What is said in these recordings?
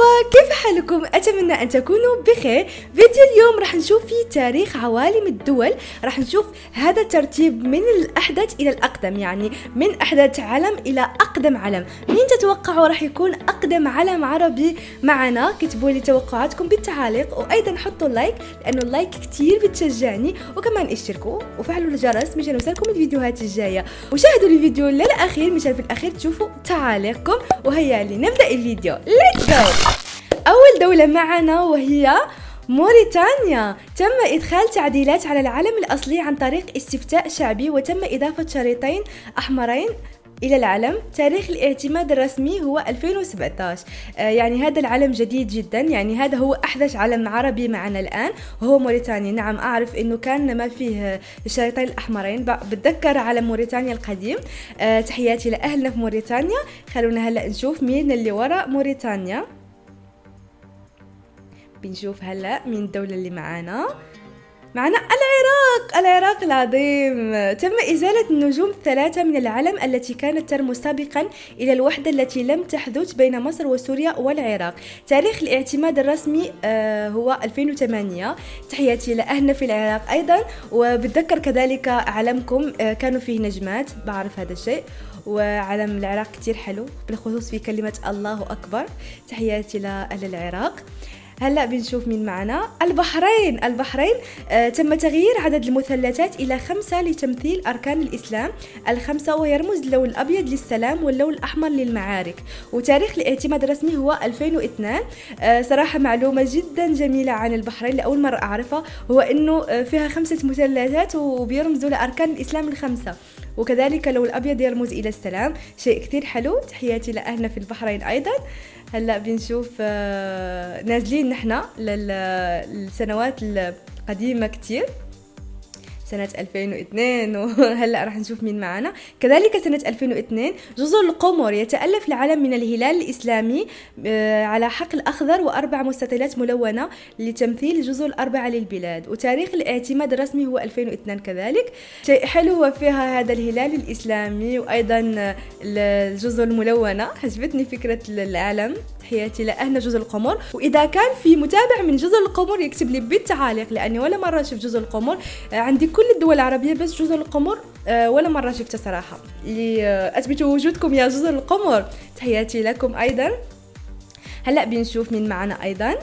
مرحبا، كيف حالكم؟ أتمنى أن تكونوا بخير. فيديو اليوم راح نشوف فيه تاريخ عوالم الدول، راح نشوف هذا الترتيب من الأحدث إلى الأقدم، يعني من أحدث علم إلى أقدم علم. مين تتوقعوا راح يكون أقدم علم عربي معنا؟ كتبوا لي توقعاتكم بالتعاليق، وأيضا حطوا اللايك لأنه اللايك كتير بتشجعني، وكمان اشتركوا وفعلوا الجرس مشان يوصلكم الفيديوهات الجاية، وشاهدوا الفيديو للأخير مشان في الأخير تشوفوا تعاليقكم. وهيا لنبدأ الفيديو، let's go. أول دولة معنا وهي موريتانيا. تم إدخال تعديلات على العلم الأصلي عن طريق استفتاء شعبي، وتم إضافة شريطين أحمرين إلى العلم. تاريخ الاعتماد الرسمي هو 2017. يعني هذا العلم جديد جدا، يعني هذا هو أحدث علم عربي معنا الآن وهو موريتانيا. نعم أعرف أنه كان ما فيه الشريطين الأحمرين، بتذكر علم موريتانيا القديم. تحياتي لأهلنا في موريتانيا. خلونا هلأ نشوف مين اللي وراء موريتانيا، بنشوف هلأ مين الدولة اللي معنا العراق العظيم. تم إزالة النجوم الثلاثة من العلم التي كانت ترمز سابقا إلى الوحدة التي لم تحدث بين مصر وسوريا والعراق. تاريخ الاعتماد الرسمي هو 2008. تحياتي لأهلنا في العراق أيضا، وبتذكر كذلك علمكم كانوا فيه نجمات، بعرف هذا الشيء. وعلم العراق كتير حلو، بالخصوص في كلمة الله أكبر. تحياتي لأهل العراق. هلا بنشوف مين معنا. البحرين. تم تغيير عدد المثلثات إلى 5 لتمثيل أركان الإسلام الخمسة، ويرمز اللون الأبيض للسلام واللون الأحمر للمعارك. وتاريخ الاعتماد الرسمي هو 2002. صراحة معلومة جدا جميلة عن البحرين لأول مرة أعرفها، هو إنه فيها 5 مثلثات وبيرمزوا لأركان الإسلام الخمسة، وكذلك اللون الأبيض يرمز إلى السلام. شيء كثير حلو. تحياتي لأهلنا في البحرين أيضا. هلا بنشوف نازلين نحن للسنوات القديمة كتير، سنة 2002 وهلا راح نشوف مين معنا. كذلك سنة 2002 جزر القمر. يتألف العلم من الهلال الإسلامي على حقل أخضر و4 مستطيلات ملونة لتمثيل الجزر ال4 للبلاد. وتاريخ الاعتماد الرسمي هو 2002 كذلك. شيء حلو وفيها هذا الهلال الإسلامي وأيضا الجزر الملونة، عجبتني فكرة العلم. تحياتي لأهلنا جزر القمر. وإذا كان في متابع من جزر القمر يكتب لي بالتعاليق، لأني ولا مرة شفت جزر القمر. عندي كل الدول العربية بس جزر القمر ولا مرة شفتها صراحة. أثبتوا وجودكم يا جزر القمر. تحياتي لكم أيضا. هلأ بنشوف مين معنا أيضا.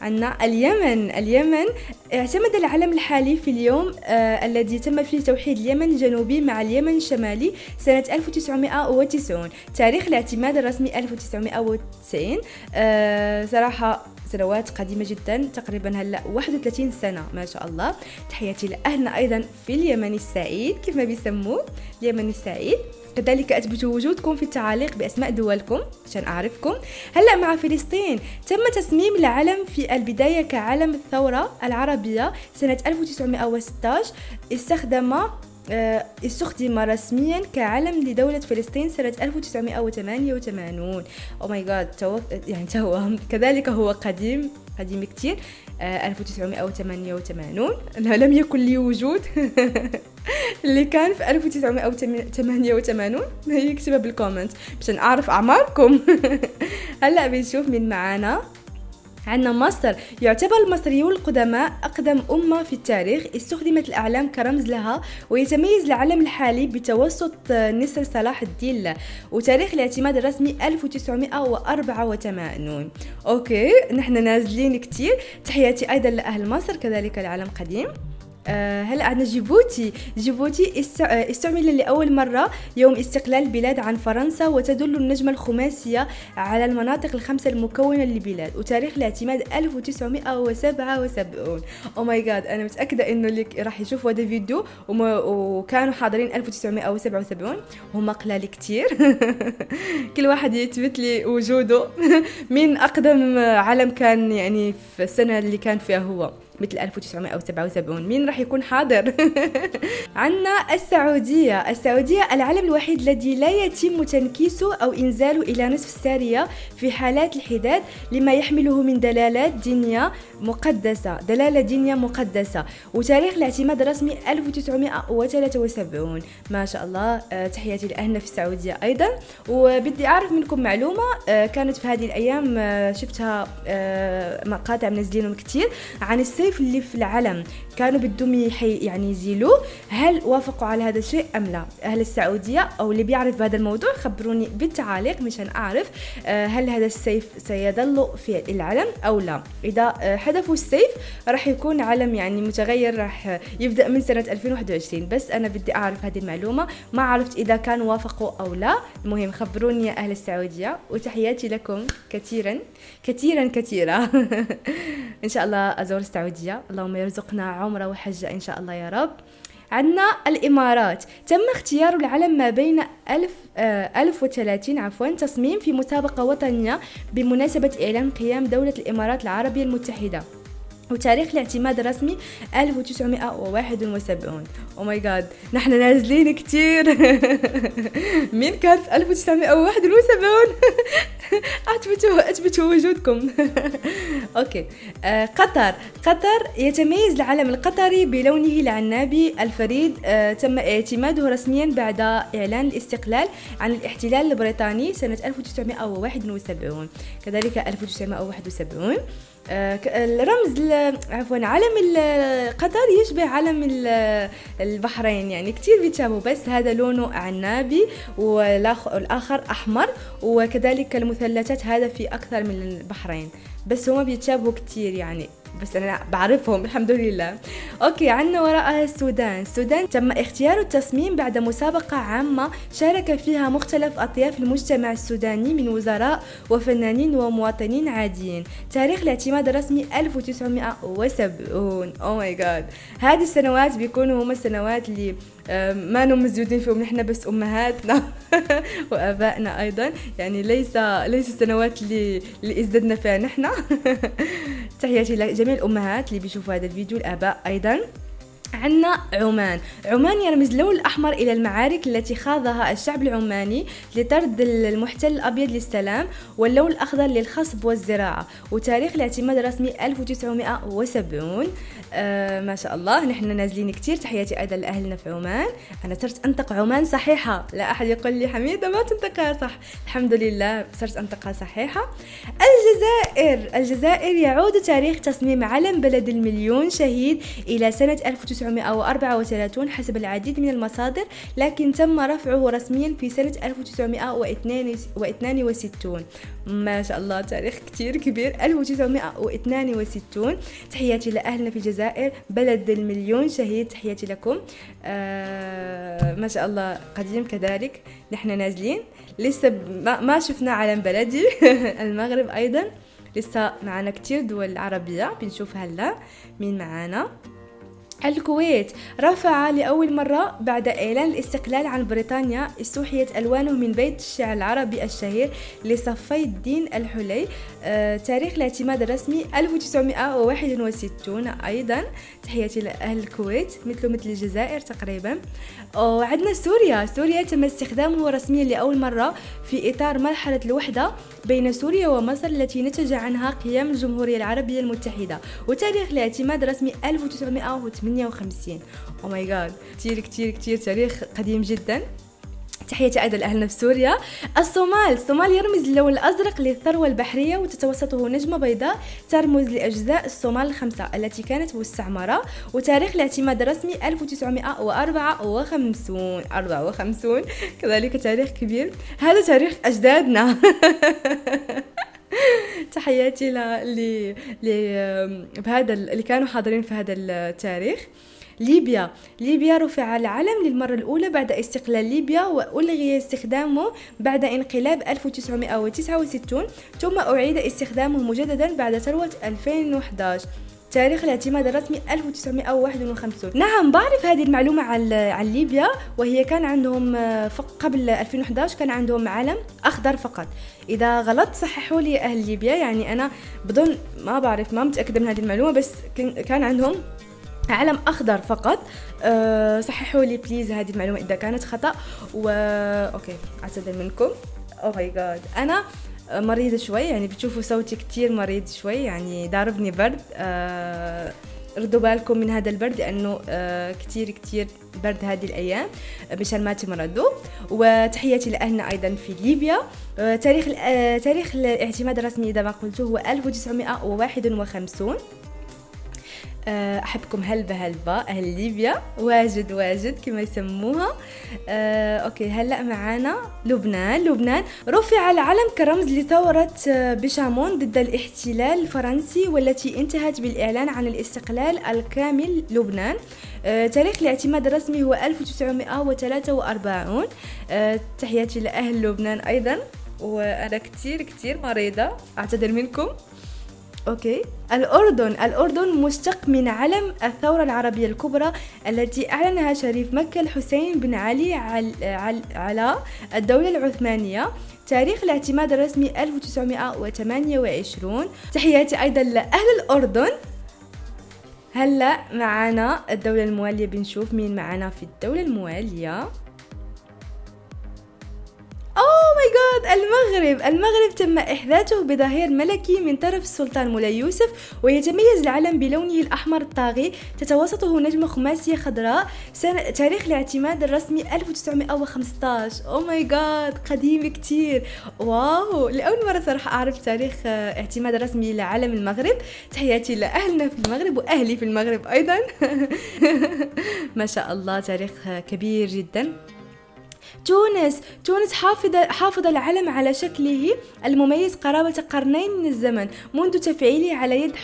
عنا اليمن. اعتمد العلم الحالي في اليوم الذي تم فيه توحيد اليمن الجنوبي مع اليمن الشمالي سنة 1990. تاريخ الاعتماد الرسمي 1990. صراحة سنوات قديمة جدا، تقريبا هلا 31 سنة، ما شاء الله. تحياتي لأهلنا أيضا في اليمن السعيد، كيف ما بيسموه اليمن السعيد. كذلك أثبتوا وجودكم في التعاليق بأسماء دولكم عشان أعرفكم. هلأ مع فلسطين. تم تصميم العلم في البداية كعلم الثورة العربية سنة 1916. استخدم رسميا كعلم لدولة فلسطين سنة 1988. أو ماي جاد، يعني توهم. كذلك هو قديم كتير، 1988. لم يكن لي وجود اللي كان في 1988، يكتبها بالكومنت مشان أعرف أعماركم. هلأ بنشوف مين معانا. عندنا مصر. يعتبر المصريون القدماء أقدم أمة في التاريخ، استخدمت الأعلام كرمز لها. ويتميز العلم الحالي بتوسط نسر صلاح الدين له. وتاريخ الاعتماد الرسمي 1984. أوكي، نحن نازلين كتير. تحياتي أيضا لأهل مصر، كذلك العلم قديم. هلا عندنا جيبوتي. استعمل لأول مرة يوم استقلال البلاد عن فرنسا، وتدل النجمة الخماسية على المناطق ال5 المكونة للبلاد. وتاريخ الاعتماد 1977. أو ماي جاد، أنا متأكدة إنه اللي راح يشوفوا هذا الفيديو وكانوا حاضرين 1977 وهم قلال كتير. كل واحد يثبت لي وجوده. مين أقدم علم كان يعني في السنة اللي كان فيها هو مثل 1977. مين راح يكون حاضر؟ عندنا السعودية. السعودية العلم الوحيد الذي لا يتم تنكيسه أو إنزاله إلى نصف السارية في حالات الحداد لما يحمله من دلالات دينية مقدسة، دلالة دينية مقدسة، وتاريخ الاعتماد الرسمي 1973. ما شاء الله، تحياتي لأهلنا في السعودية أيضا. وبدي أعرف منكم معلومة كانت في هذه الأيام شفتها مقاطع منزلينهم كتير عن السيف اللي في العلم، كانوا بدهم يعني يزيلوه. هل وافقوا على هذا الشيء أم لا؟ أهل السعودية أو اللي بيعرف بهذا الموضوع خبروني بالتعاليق مشان أعرف هل هذا السيف سيظل في العلم أو لا. إذا حذفوا السيف راح يكون علم يعني متغير، راح يبدأ من سنة 2021. بس أنا بدي أعرف هذه المعلومة، ما عرفت إذا كان وافقوا أو لا. المهم خبروني يا أهل السعودية، وتحياتي لكم كثيرا كثيرا كثيرا. إن شاء الله أزور السعودية، اللهم يرزقنا عمرة وحجة إن شاء الله يا رب. عندنا الإمارات. تم اختيار العلم ما بين 1030 تصميم في مسابقة وطنية بمناسبة إعلان قيام دولة الإمارات العربية المتحدة، وتاريخ الاعتماد الرسمي 1971. او ماي جاد، نحن نازلين كتير. مين كان في 1971؟ اثبتوا وجودكم. اوكي، قطر. قطر يتميز العلم القطري بلونه العنابي الفريد، تم اعتماده رسميا بعد اعلان الاستقلال عن الاحتلال البريطاني سنة 1971. كذلك 1971 الرمز علم قطر يشبه علم البحرين، يعني كتير بيتشابهوا، بس هذا لونه عنابي والآخر أحمر، وكذلك المثلثات هذا في أكثر من البحرين، بس هما بيتشابهوا كتير يعني، بس أنا بعرفهم الحمد لله. أوكي، عندنا وراءها السودان. السودان تم اختيار التصميم بعد مسابقة عامة شارك فيها مختلف أطياف المجتمع السوداني من وزراء وفنانين ومواطنين عاديين. تاريخ الاعتماد الرسمي 1970. أو ماي جاد، هذه السنوات بيكونوا هما السنوات اللي ما نم مزيودين فيهم نحن، بس أمهاتنا وآبائنا أيضا، يعني ليس السنوات اللي ازددنا فيها نحن. تحياتي لجميع الأمهات اللي بيشوفوا هذا الفيديو، الآباء أيضا. عندنا عمان. عمان يرمز اللون الأحمر إلى المعارك التي خاضها الشعب العماني لطرد المحتل الأبيض للسلام، واللون الأخضر للخصب والزراعة، وتاريخ الاعتماد الرسمي 1970. ما شاء الله، نحن نازلين كتير. تحياتي أيضا لأهلنا في عمان. أنا صرت أنطق عمان صحيحة، لا أحد يقول لي حميدة ما تنطقها صح، الحمد لله صرت أنطقها صحيحة. الجزائر. الجزائر يعود تاريخ تصميم علم بلد المليون شهيد إلى سنة 1934 حسب العديد من المصادر، لكن تم رفعه رسميا في سنة 1962. ما شاء الله، تاريخ كتير كبير، 1962. تحياتي لأهلنا في الجزائر، بلد المليون شهيد، تحياتي لكم. ما شاء الله، قديم كذلك. نحن نازلين لسه ما شفنا علم بلدي. المغرب أيضا لسه معنا كتير دول عربية بنشوف. هلا مين معنا؟ الكويت. رفع لأول مرة بعد إعلان الاستقلال عن بريطانيا استوحيت ألوانه من بيت الشعر العربي الشهير لصفي الدين الحلي. تاريخ الاعتماد الرسمي 1961 أيضا. تحياتي لأهل الكويت، مثل الجزائر تقريبا. وعندنا سوريا. سوريا تم استخدامه رسميا لأول مرة في إطار مرحلة الوحدة بين سوريا ومصر التي نتج عنها قيام الجمهورية العربية المتحدة، وتاريخ الاعتماد الرسمي 1958. او ماي جاد، كتير كتير كتير، تاريخ قديم جدا. تحياتي أيضا لأهلنا في سوريا. الصومال. الصومال يرمز اللون الأزرق للثروة البحرية، وتتوسطه نجمة بيضاء ترمز لأجزاء الصومال الخمسة التي كانت مستعمرة، وتاريخ الاعتماد الرسمي 1954. كذلك تاريخ كبير، هذا تاريخ أجدادنا. تحياتي بهذا اللي كانوا حاضرين في هذا التاريخ. ليبيا. ليبيا رفع العلم للمرة الأولى بعد استقلال ليبيا، وألغي استخدامه بعد انقلاب 1969، ثم أعيد استخدامه مجددا بعد ثورة 2011. تاريخ الاعتماد الرسمي 1951. نعم بعرف هذه المعلومة عن ليبيا، وهي كان عندهم قبل 2011 كان عندهم علم أخضر فقط. إذا غلط صححوا لي أهل ليبيا، يعني أنا بدون ما بعرف، ما متأكدة من هذه المعلومة، بس كان عندهم علم أخضر فقط. صححوا لي بليز هذه المعلومة إذا كانت خطأ. أوكي أعتذر منكم. أوه ماي جاد، أنا مريضة شوي، يعني بتشوفوا صوتي كتير مريض شوي، يعني ضاربني برد. ردوا بالكم من هذا البرد، لأنه كتير كتير برد هذه الأيام مشان ما تمرضوا. وتحياتي لأهلنا أيضا في ليبيا. تاريخ الاعتماد الرسمي زي ما قلت هو 1951. أحبكم هلبة هلبة أهل ليبيا، واجد واجد كما يسموها. أوكي هلأ معانا لبنان رفع العلم كرمز لثورة بشامون ضد الاحتلال الفرنسي، والتي انتهت بالإعلان عن الاستقلال الكامل لبنان. تاريخ الاعتماد الرسمي هو 1943. تحياتي لأهل لبنان أيضا، وأنا كتير كتير مريضة، أعتذر منكم. أوكي الأردن مشتق من علم الثورة العربية الكبرى التي أعلنها شريف مكة الحسين بن علي على الدولة العثمانية. تاريخ الاعتماد الرسمي 1928. تحياتي أيضا لأهل الأردن. هلأ معنا الدولة الموالية، بنشوف مين معنا في الدولة الموالية. المغرب تم إحداثه بظهير ملكي من طرف السلطان مولاي يوسف، ويتميز العلم بلونه الأحمر الطاغي تتوسطه نجمة خماسية خضراء. تاريخ الاعتماد الرسمي 1915. أو ماي جاد قديم كتير، واو لأول مرة صراحة أعرف تاريخ اعتماد رسمي لعلم المغرب. تحياتي لأهلنا في المغرب وأهلي في المغرب أيضا. ما شاء الله تاريخ كبير جدا. تونس حافظ العلم على شكله المميز قرابة قرنين من الزمن منذ تفعيله على يد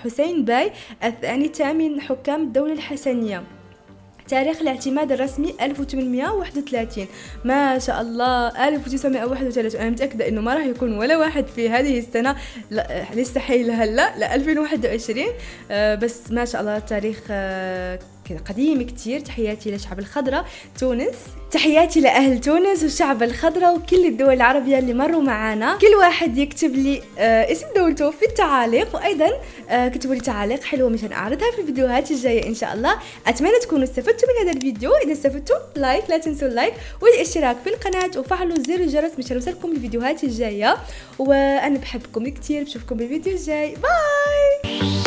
حسين باي الثاني، ثامن حكام الدولة الحسنية. تاريخ الاعتماد الرسمي 1831. ما شاء الله 1931. أنا متأكدة إنه ما راح يكون ولا واحد في هذه السنة، لسه حي لهلا ل 2021. بس ما شاء الله تاريخ قديم كتير. تحياتي لشعب الخضرة تونس. تحياتي لأهل تونس والشعب الخضرة وكل الدول العربية اللي مروا معانا. كل واحد يكتب لي اسم دولته في التعاليق، وأيضا كتبوا لي تعاليق حلوة مشان أعرضها في الفيديوهات الجاية إن شاء الله. أتمنى تكونوا استفدتوا من هذا الفيديو. إذا استفدتوا لايك، لا تنسوا اللايك والاشتراك في القناة، وفعلوا زر الجرس مشان يوصلكم الفيديوهات الجاية. وأنا بحبكم كتير، بشوفكم بالفيديو الجاي. باي.